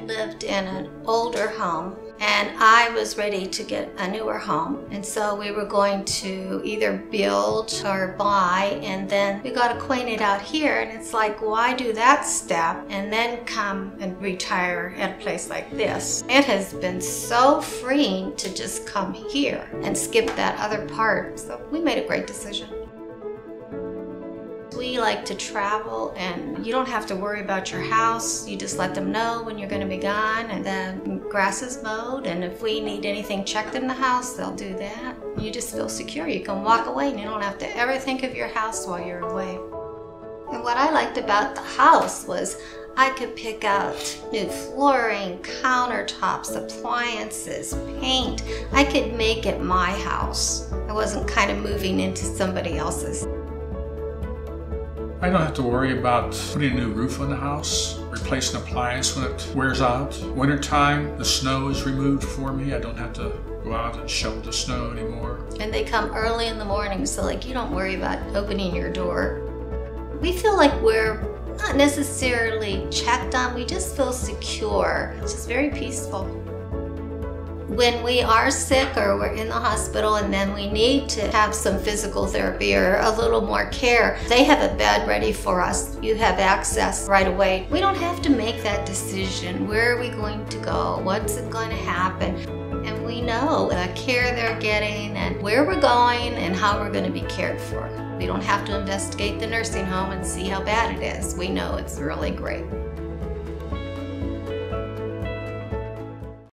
had lived in an older home, and I was ready to get a newer home. And so we were going to either build or buy, and then we got acquainted out here, and it's like, why do that step and then come and retire at a place like this? It has been so freeing to just come here and skip that other part. So we made a great decision. We like to travel, and you don't have to worry about your house. You just let them know when you're going to be gone, and the grass is mowed, and if we need anything checked in the house, they'll do that. You just feel secure. You can walk away, and you don't have to ever think of your house while you're away. And what I liked about the house was I could pick out new flooring, countertops, appliances, paint. I could make it my house. I wasn't kind of moving into somebody else's. I don't have to worry about putting a new roof on the house, replacing an appliance when it wears out. Wintertime, the snow is removed for me. I don't have to go out and shovel the snow anymore. And they come early in the morning, so like you don't worry about opening your door. We feel like we're not necessarily checked on, we just feel secure. It's just very peaceful. When we are sick or we're in the hospital and then we need to have some physical therapy or a little more care, they have a bed ready for us. You have access right away. We don't have to make that decision. Where are we going to go? What's going to happen? And we know the care they're getting and where we're going and how we're going to be cared for. We don't have to investigate the nursing home and see how bad it is. We know it's really great.